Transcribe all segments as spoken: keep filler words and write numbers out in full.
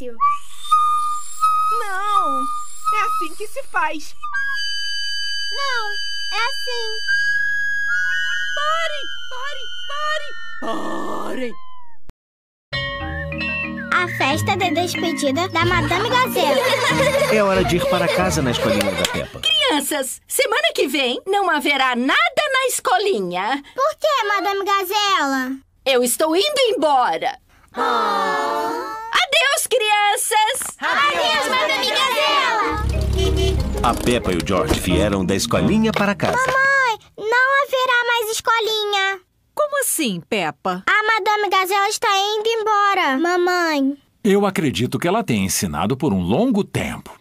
pátio. Não! É assim que se faz. Não, é assim. Pare, pare, pare, pare. A festa de despedida da Madame Gazela. É hora de ir para casa na escolinha da Peppa. Crianças, semana que vem não haverá nada na escolinha. Por que, Madame Gazela? Eu estou indo embora. Oh. Adeus, crianças! Adeus, Madame Gazela! A Peppa e o George vieram da escolinha para casa. Mamãe, não haverá mais escolinha. Como assim, Peppa? A Madame Gazela está indo embora, mamãe. Eu acredito que ela tenha ensinado por um longo tempo.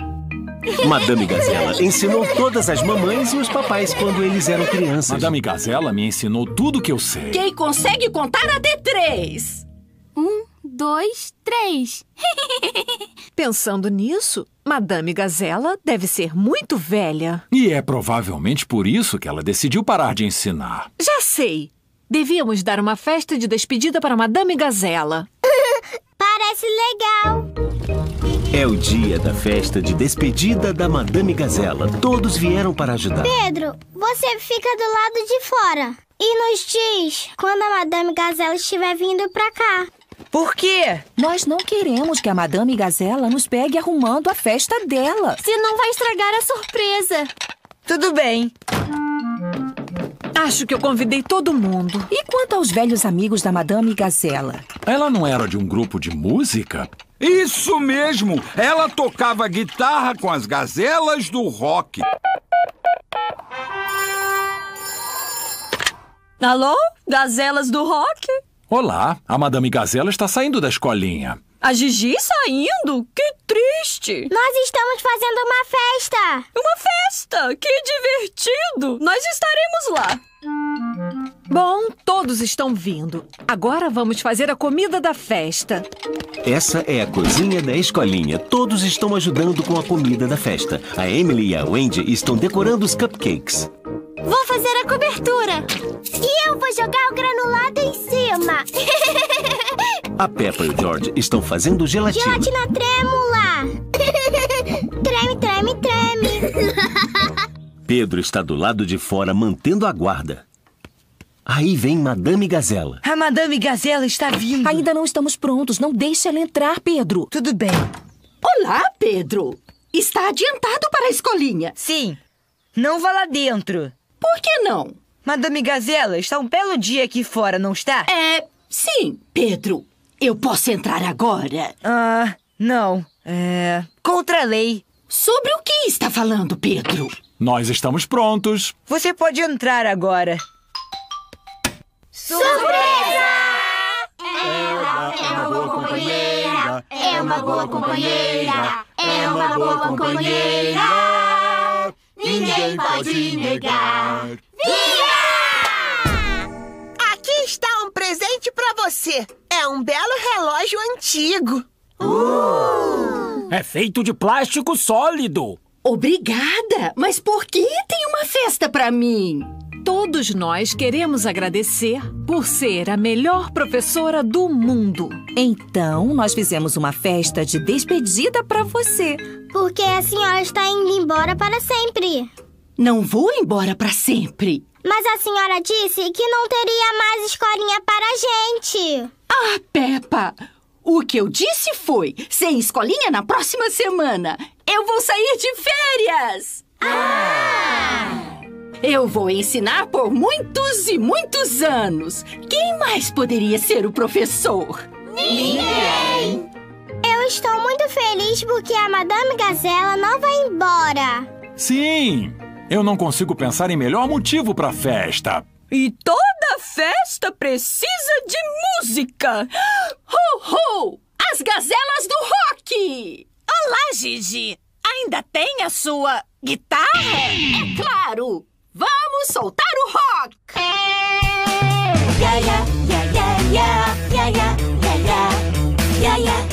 Madame Gazela ensinou todas as mamães e os papais quando eles eram crianças. Madame Gazela me ensinou tudo que eu sei. Quem consegue contar até três? Um, dois, três. Pensando nisso, Madame Gazela deve ser muito velha. E é provavelmente por isso que ela decidiu parar de ensinar. Já sei. Devíamos dar uma festa de despedida para Madame Gazela. Parece legal. É o dia da festa de despedida da Madame Gazela. Todos vieram para ajudar. Pedro, você fica do lado de fora e nos diz quando a Madame Gazela estiver vindo para cá. Por quê? Nós não queremos que a Madame Gazela nos pegue arrumando a festa dela. Senão vai estragar a surpresa. Tudo bem. Acho que eu convidei todo mundo. E quanto aos velhos amigos da Madame Gazela? Ela não era de um grupo de música? Isso mesmo! Ela tocava guitarra com as Gazelas do Rock. Alô? Gazelas do Rock? Olá, a Madame Gazela está saindo da escolinha. A Gigi saindo? Que triste! Nós estamos fazendo uma festa! Uma festa? Que divertido! Nós estaremos lá! Bom, todos estão vindo. Agora vamos fazer a comida da festa. Essa é a cozinha da escolinha. Todos estão ajudando com a comida da festa. A Emily e a Wendy estão decorando os cupcakes. Vou fazer a cobertura. E eu vou jogar o granulado em cima. A Peppa e o George estão fazendo gelatina. Gelatina trêmula. Treme, treme, treme. Pedro está do lado de fora, mantendo a guarda. Aí vem Madame Gazela. A Madame Gazela está vindo. Ainda não estamos prontos. Não deixe ela entrar, Pedro. Tudo bem. Olá, Pedro. Está adiantado para a escolinha. Sim. Não vá lá dentro. Por que não? Madame Gazela está um belo dia aqui fora, não está? É, sim, Pedro. Eu posso entrar agora? Ah, não. É... contra a lei. Sobre o que está falando, Pedro? Nós estamos prontos. Você pode entrar agora. Surpresa! Ela é uma boa companheira. É uma boa companheira. É uma boa companheira. Ninguém pode negar. Viva! Aqui está um presente pra você. É um belo relógio antigo. Uh! É feito de plástico sólido. Obrigada, mas por que tem uma festa pra mim? Todos nós queremos agradecer por ser a melhor professora do mundo. Então, nós fizemos uma festa de despedida pra você. Porque a senhora está indo embora para sempre. Não vou embora para sempre. Mas a senhora disse que não teria mais escolinha para a gente. Ah, Peppa, o que eu disse foi, sem escolinha na próxima semana, eu vou sair de férias. Ah! Eu vou ensinar por muitos e muitos anos. Quem mais poderia ser o professor? Ninguém! Eu estou muito feliz porque a Madame Gazela não vai embora. Sim, eu não consigo pensar em melhor motivo para a festa. E toda festa precisa de música. Ho, ho! As Gazelas do Rock! Olá, Gigi! Ainda tem a sua guitarra? É claro! Vamos soltar o rock! Ya, ya, ya, ya, ya, ya, ya, ya, ya,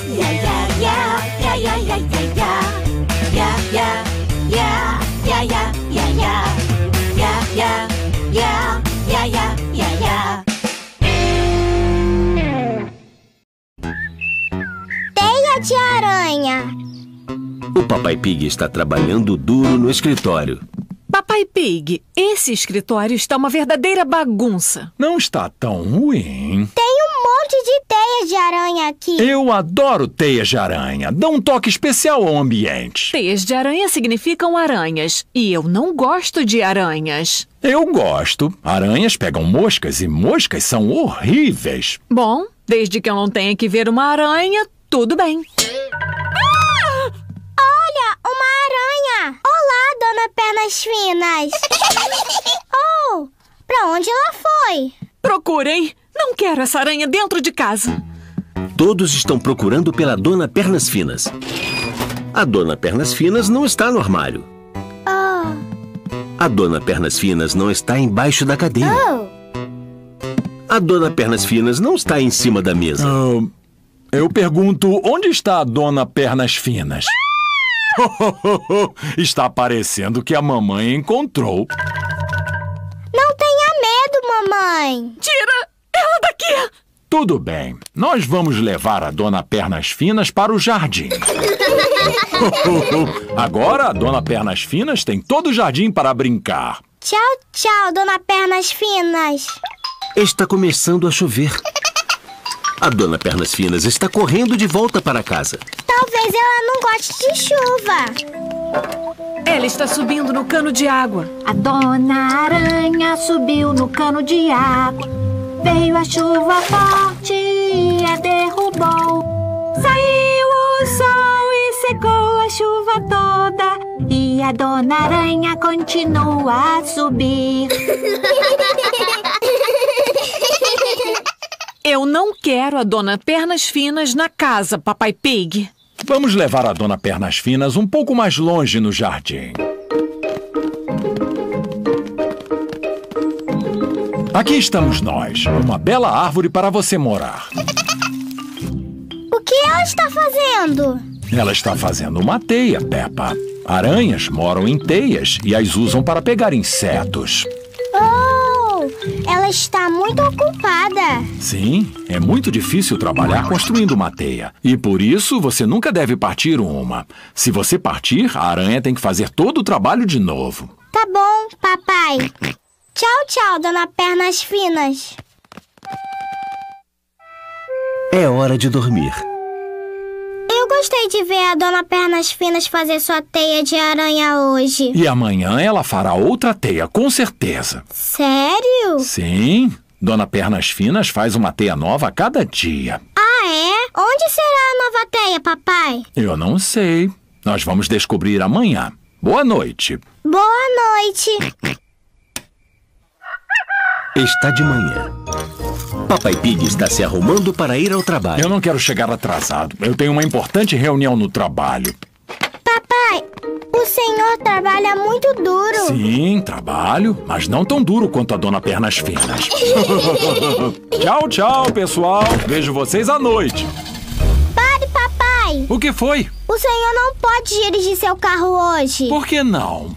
ya, ya. Teia de aranha. Aranha. O Papai Pig está trabalhando duro no escritório. Papai Pig, esse escritório está uma verdadeira bagunça. Não está tão ruim. Tem um monte de teias de aranha aqui. Eu adoro teias de aranha. Dá um toque especial ao ambiente. Teias de aranha significam aranhas. E eu não gosto de aranhas. Eu gosto. Aranhas pegam moscas e moscas são horríveis. Bom, desde que eu não tenha que ver uma aranha, tudo bem. Ah! Olha, uma aranha! Olá, Dona Pernas Finas! Oh, pra onde ela foi? Procurem! Não quero essa aranha dentro de casa! Todos estão procurando pela Dona Pernas Finas. A Dona Pernas Finas não está no armário. Oh. A Dona Pernas Finas não está embaixo da cadeira. Oh. A Dona Pernas Finas não está em cima da mesa. Oh. Eu pergunto, onde está a Dona Pernas Finas? Está parecendo que a mamãe encontrou. Não tenha medo, mamãe. Tira ela daqui. Tudo bem. Nós vamos levar a Dona Pernas Finas para o jardim. Agora a Dona Pernas Finas tem todo o jardim para brincar. Tchau, tchau, Dona Pernas Finas. Está começando a chover. A Dona Pernas Finas está correndo de volta para casa. Talvez ela não goste de chuva. Ela está subindo no cano de água. A Dona Aranha subiu no cano de água. Veio a chuva forte e a derrubou. Saiu o sol e secou a chuva toda. E a Dona Aranha continua a subir. Eu não quero a Dona Pernas Finas na casa, Papai Pig. Vamos levar a Dona Pernas Finas um pouco mais longe no jardim. Aqui estamos nós, uma bela árvore para você morar. O que ela está fazendo? Ela está fazendo uma teia, Peppa. Aranhas moram em teias e as usam para pegar insetos. Ela está muito ocupada. Sim, é muito difícil trabalhar construindo uma teia. E por isso você nunca deve partir uma. Se você partir, a aranha tem que fazer todo o trabalho de novo. Tá bom, papai. Tchau, tchau, Dona Pernas Finas. É hora de dormir. Eu gostei de ver a Dona Pernas Finas fazer sua teia de aranha hoje. E amanhã ela fará outra teia, com certeza. Sério? Sim. Dona Pernas Finas faz uma teia nova a cada dia. Ah, é? Onde será a nova teia, papai? Eu não sei. Nós vamos descobrir amanhã. Boa noite. Boa noite. Está de manhã. Papai Pig está se arrumando para ir ao trabalho. Eu não quero chegar atrasado. Eu tenho uma importante reunião no trabalho. Papai, o senhor trabalha muito duro. Sim, trabalho, mas não tão duro quanto a Dona Pernas Finas. Tchau, tchau, pessoal. Vejo vocês à noite. Pare, papai. O que foi? O senhor não pode dirigir seu carro hoje. Por que não?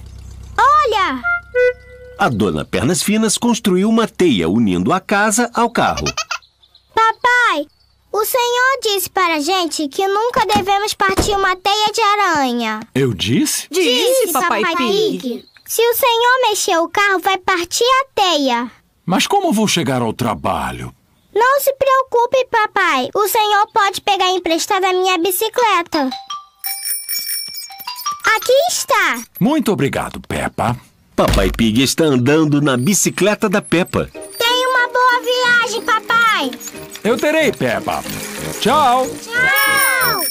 Olha! A Dona Pernas Finas construiu uma teia unindo a casa ao carro. Papai, o senhor disse para gente que nunca devemos partir uma teia de aranha. Eu disse? Disse, disse Papai, Papai Pig. Pig. Se o senhor mexer o carro, vai partir a teia. Mas como vou chegar ao trabalho? Não se preocupe, papai. O senhor pode pegar emprestada a minha bicicleta. Aqui está. Muito obrigado, Peppa. Papai Pig está andando na bicicleta da Peppa. Tenha uma boa viagem, papai. Eu terei, Peppa. Tchau. Tchau.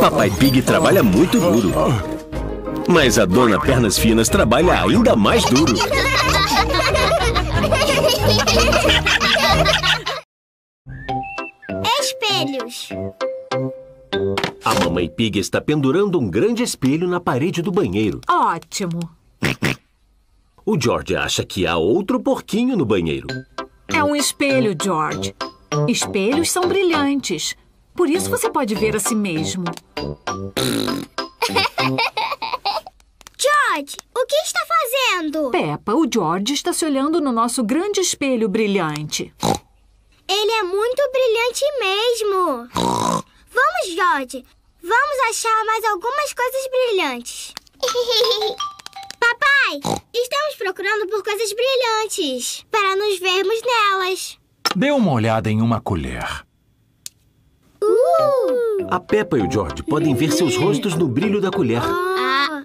Papai Pig trabalha muito duro. Mas a Dona Pernas Finas trabalha ainda mais duro. Espelhos. A Mamãe Pig está pendurando um grande espelho na parede do banheiro. Ótimo. O George acha que há outro porquinho no banheiro. É um espelho, George. Espelhos são brilhantes. Por isso você pode ver a si mesmo. George, o que está fazendo? Peppa, o George está se olhando no nosso grande espelho brilhante. Ele é muito brilhante mesmo. George. Vamos achar mais algumas coisas brilhantes. Papai, estamos procurando por coisas brilhantes para nos vermos nelas. Dê uma olhada em uma colher. Uh! A Peppa e o George podem ver seus rostos no brilho da colher. Ah.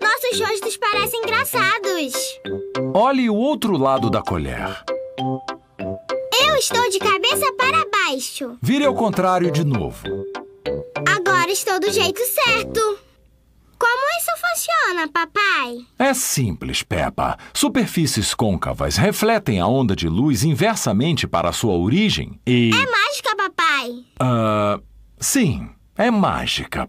Nossos rostos parecem engraçados. Olhe o outro lado da colher. Eu estou de cabeça para baixo. Vire ao contrário de novo. Agora estou do jeito certo. Como isso funciona, papai? É simples, Peppa. Superfícies côncavas refletem a onda de luz inversamente para a sua origem e... É mágica, papai? Ah, uh, sim, é mágica.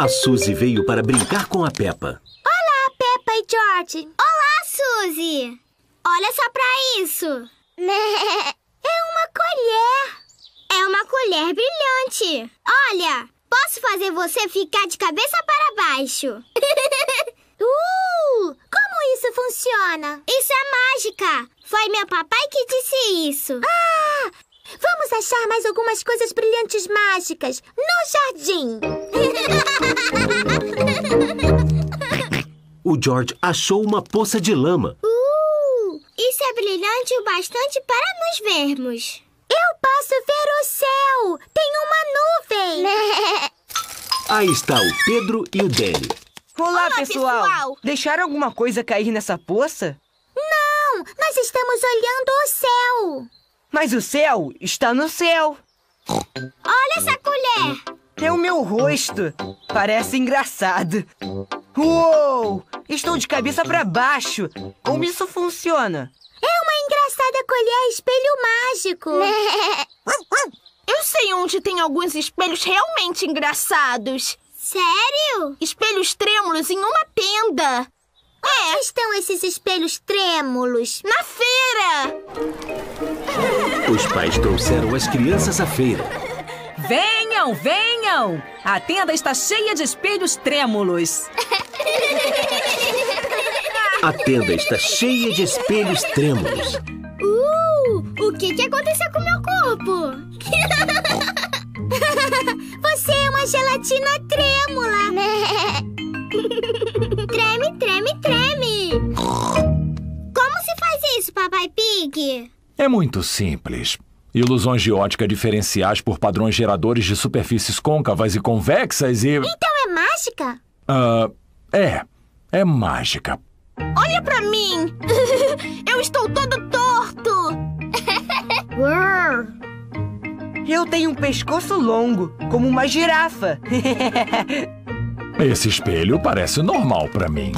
A Suzy veio para brincar com a Peppa. Olá, Peppa e George. Olá, Suzy. Olha só pra isso. É uma colher. É uma colher brilhante. Olha, posso fazer você ficar de cabeça para baixo. uh, como isso funciona? Isso é mágica. Foi meu papai que disse isso. Ah, vamos achar mais algumas coisas brilhantes mágicas no jardim. O George achou uma poça de lama. Uh, isso é brilhante o bastante para nos vermos. Eu posso ver o céu! Tem uma nuvem! Aí está o Pedro e o Deli. Olá, Olá pessoal. pessoal! Deixaram alguma coisa cair nessa poça? Não! Nós estamos olhando o céu! Mas o céu está no céu! Olha essa colher! É o meu rosto! Parece engraçado! Uou! Estou de cabeça para baixo! Como isso funciona? É uma engraçada colher espelho mágico. Eu sei onde tem alguns espelhos realmente engraçados. Sério? Espelhos trêmulos em uma tenda. Onde é. estão esses espelhos trêmulos? Na feira. Os pais trouxeram as crianças à feira. Venham, venham! A tenda está cheia de espelhos trêmulos. A tenda está cheia de espelhos trêmulos. Uh! O que, que aconteceu com o meu corpo? Você é uma gelatina trêmula, né? Treme, treme, treme. Como se faz isso, Papai Pig? É muito simples. Ilusões de ótica diferenciais por padrões geradores de superfícies côncavas e convexas e... Então é mágica? Ah, uh, é. É mágica. Olha pra mim! Eu estou todo torto! Eu tenho um pescoço longo, como uma girafa. Esse espelho parece normal pra mim.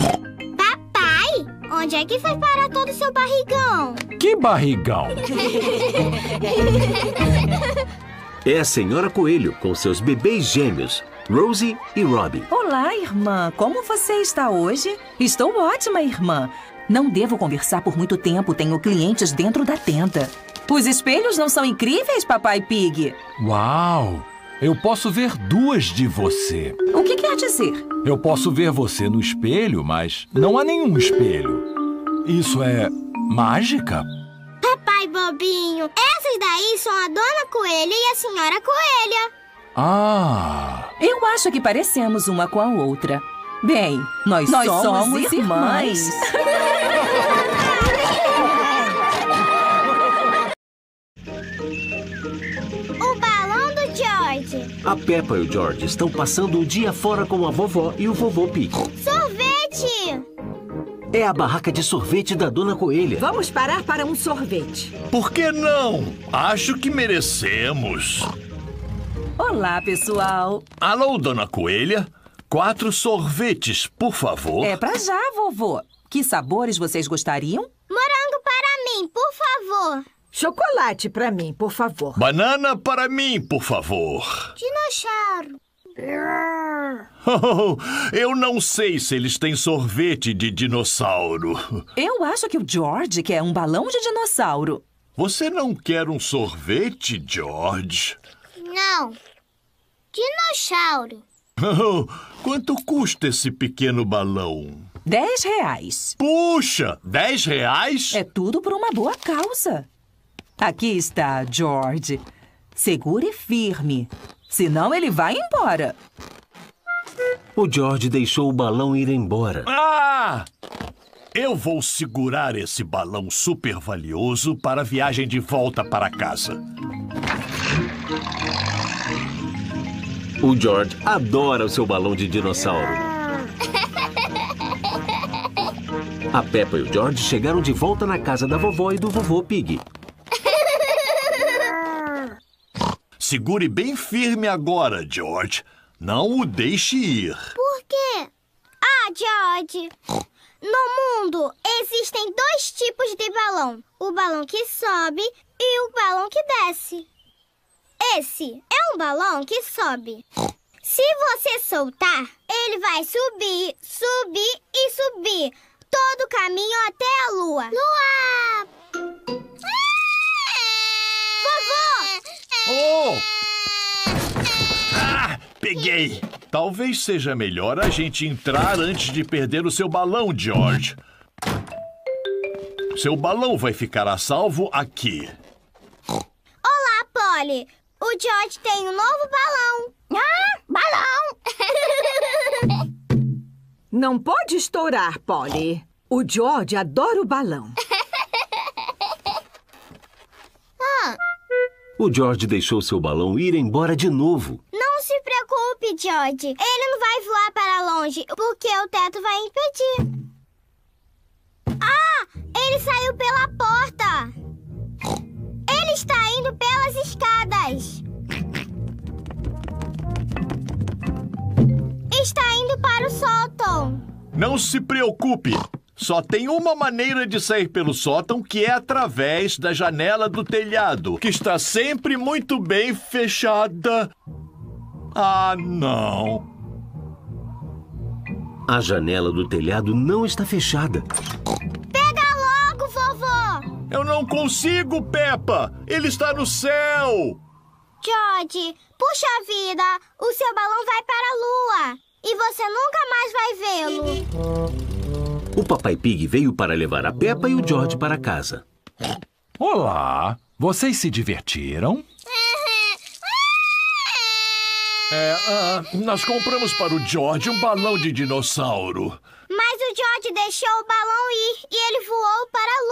Papai, onde é que foi parar todo o seu barrigão? Que barrigão? É a Senhora Coelho com seus bebês gêmeos. Rosie e Robbie. Olá, irmã. Como você está hoje? Estou ótima, irmã. Não devo conversar por muito tempo. Tenho clientes dentro da tenda. Os espelhos não são incríveis, Papai Pig? Uau! Eu posso ver duas de você. O que quer dizer? Eu posso ver você no espelho, mas não há nenhum espelho. Isso é mágica? Papai Bobinho, essas daí são a Dona Coelha e a Senhora Coelha. Ah! Eu acho que parecemos uma com a outra. Bem, nós, nós somos, somos irmãs. irmãs. O balão do George. A Peppa e o George estão passando o dia fora com a vovó e o vovô Pico. Sorvete! É a barraca de sorvete da Dona Coelha. Vamos parar para um sorvete. Por que não? Acho que merecemos. Olá, pessoal. Alô, Dona Coelha. Quatro sorvetes, por favor. É pra já, vovô. Que sabores vocês gostariam? Morango para mim, por favor. Chocolate para mim, por favor. Banana para mim, por favor. Dinossauro. Oh, eu não sei se eles têm sorvete de dinossauro. Eu acho que o George quer um balão de dinossauro. Você não quer um sorvete, George? Não. Dinossauro. Oh, quanto custa esse pequeno balão? Dez reais. Puxa, dez reais? É tudo por uma boa causa. Aqui está, George. Segure firme, senão ele vai embora. O George deixou o balão ir embora. Ah! Eu vou segurar esse balão super valioso para a viagem de volta para casa. O George adora o seu balão de dinossauro. A Peppa e o George chegaram de volta na casa da vovó e do vovô Pig. Segure bem firme agora, George. Não o deixe ir. Por quê? Ah, George! No mundo, existem dois tipos de balão. O balão que sobe e o balão que desce. Esse é um balão que sobe. Se você soltar, ele vai subir, subir e subir. Todo o caminho até a lua. Lua! Vovô! Oh! Peguei! Talvez seja melhor a gente entrar antes de perder o seu balão, George. Seu balão vai ficar a salvo aqui. Olá, Polly. O George tem um novo balão. Ah, balão! Não pode estourar, Polly. O George adora o balão. ah. O George deixou seu balão ir embora de novo. Não se preocupe, George. Ele não vai voar para longe, porque o teto vai impedir. Ah! Ele saiu pela porta. Ele está indo pelas escadas. Está indo para o sótão. Não se preocupe. Só tem uma maneira de sair pelo sótão, que é através da janela do telhado, que está sempre muito bem fechada. Ah, não! A janela do telhado não está fechada. Pega logo, vovô! Eu não consigo, Peppa! Ele está no céu! George, puxa vida! O seu balão vai para a lua! E você nunca mais vai vê-lo! O Papai Pig veio para levar a Peppa e o George para casa. Olá! Vocês se divertiram? É, ah, nós compramos para o George um balão de dinossauro. Mas o George deixou o balão ir e ele voou para a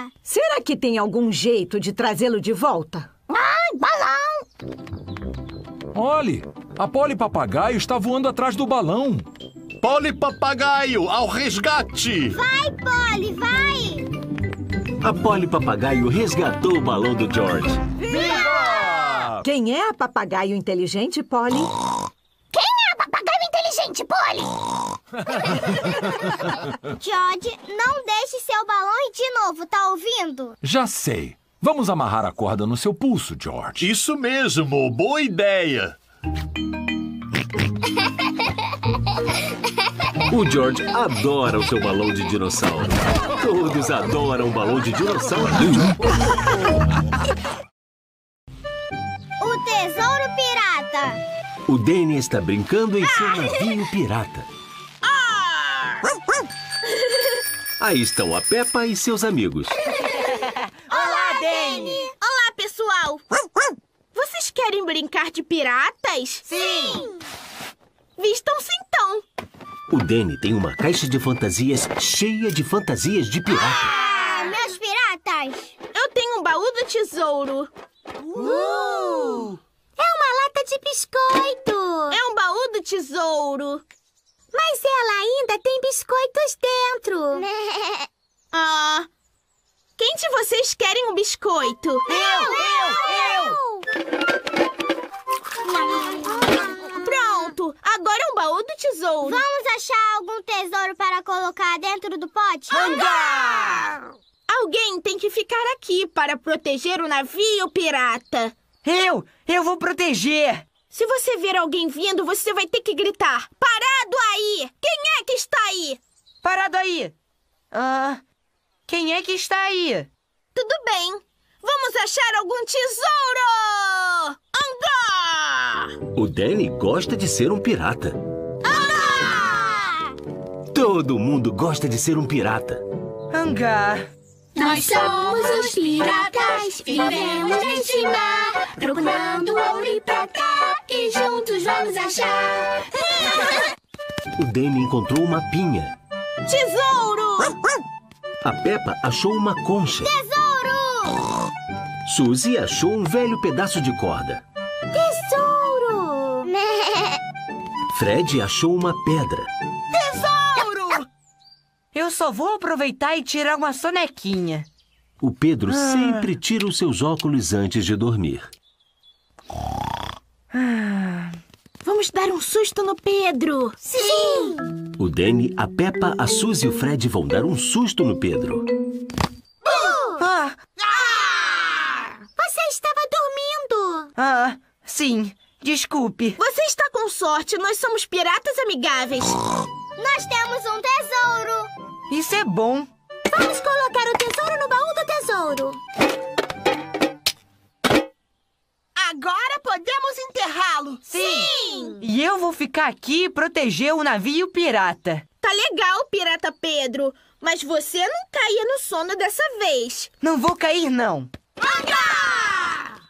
lua. Será que tem algum jeito de trazê-lo de volta? Ai, balão! Olhe, a Polly Papagaio está voando atrás do balão. Polly Papagaio, ao resgate! Vai, Polly, vai! A Polly Papagaio resgatou o balão do George. Viva! Quem é a Papagaio inteligente, Polly? Quem é a Papagaio inteligente, Polly? George, não deixe seu balão ir de novo, tá ouvindo? Já sei. Vamos amarrar a corda no seu pulso, George. Isso mesmo, boa ideia! O George adora o seu balão de dinossauro. Todos adoram o balão de dinossauro. O tesouro pirata. O Danny está brincando em seu navio pirata. Aí estão a Peppa e seus amigos. Olá, Danny. Olá, pessoal. Vocês querem brincar de piratas? Sim. Vistam-se então. O Danny tem uma caixa de fantasias cheia de fantasias de pirata. Ah, meus piratas! Eu tenho um baú do tesouro. Uh! É uma lata de biscoito. É um baú do tesouro. Mas ela ainda tem biscoitos dentro. Ah, quem de vocês querem um biscoito? Eu, eu, eu! eu. Agora é um baú do tesouro. Vamos achar algum tesouro para colocar dentro do pote? Anda! Alguém tem que ficar aqui para proteger o navio pirata. Eu! Eu vou proteger! Se você ver alguém vindo, você vai ter que gritar. Parado aí! Quem é que está aí? Parado aí! Ah, quem é que está aí? Tudo bem. Vamos achar algum tesouro! O Danny gosta de ser um pirata. Anda! Todo mundo gosta de ser um pirata. Anga! Nós somos os piratas, vivemos neste mar. Procurando ouro e prata, e juntos vamos achar. O Danny encontrou uma pinha. Tesouro! A Peppa achou uma concha. Tesouro! Suzy achou um velho pedaço de corda. Tesouro! Fred achou uma pedra. Tesouro! Eu só vou aproveitar e tirar uma sonequinha. O Pedro ah. sempre tira os seus óculos antes de dormir. Ah. Vamos dar um susto no Pedro. Sim! Sim. O Danny, a Peppa, a Suzy e o Fred vão dar um susto no Pedro. Uh! Ah. Ah! Você estava dormindo. Ah, sim. Desculpe. Você está com sorte. Nós somos piratas amigáveis. Nós temos um tesouro. Isso é bom. Vamos colocar o tesouro no baú do tesouro. Agora podemos enterrá-lo. Sim. Sim! E eu vou ficar aqui e proteger o navio pirata. Tá legal, pirata Pedro. Mas você não caia no sono dessa vez. Não vou cair, não. Manga!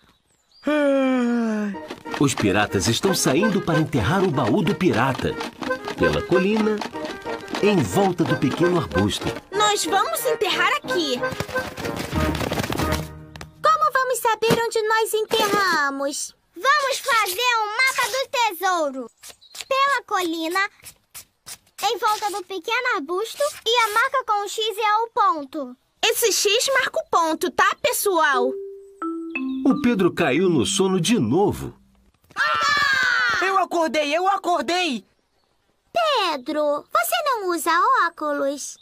Os piratas estão saindo para enterrar o baú do pirata. Pela colina, em volta do pequeno arbusto. Nós vamos enterrar aqui. Como vamos saber onde nós enterramos? Vamos fazer um mapa do tesouro. Pela colina, em volta do pequeno arbusto, e a marca com o X é o ponto. Esse X marca o ponto, tá, pessoal? O Pedro caiu no sono de novo. Ah! Eu acordei, eu acordei! Pedro, você não usa óculos?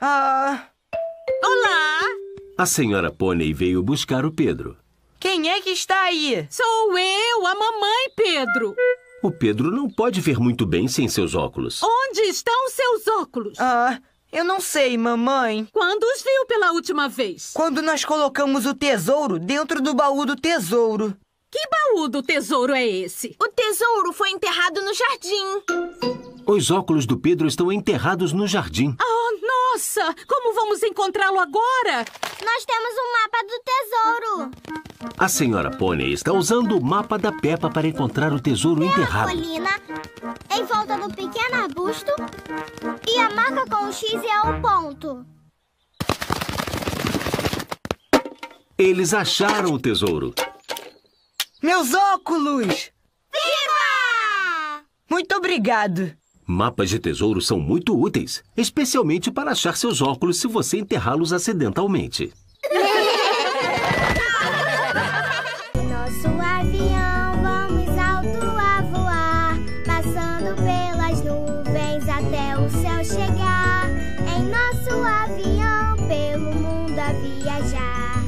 Ah... Olá! A senhora Poney veio buscar o Pedro. Quem é que está aí? Sou eu, a mamãe, Pedro. O Pedro não pode ver muito bem sem seus óculos. Onde estão seus óculos? Ah, eu não sei, mamãe. Quando os viu pela última vez? Quando nós colocamos o tesouro dentro do baú do tesouro. Que baú do tesouro é esse? O tesouro foi enterrado no jardim. Os óculos do Pedro estão enterrados no jardim. Oh, não! Nossa, como vamos encontrá-lo agora? Nós temos um mapa do tesouro. A senhora Poney está usando o mapa da Peppa para encontrar o tesouro Pela enterrado. Colina, em volta do pequeno arbusto, e a marca com o X é o ponto. Eles acharam o tesouro. Meus óculos! Viva! Muito obrigado. Mapas de tesouro são muito úteis, especialmente para achar seus óculos se você enterrá-los acidentalmente. Nosso avião, vamos alto a voar, passando pelas nuvens até o céu chegar. Em nosso avião, pelo mundo a viajar.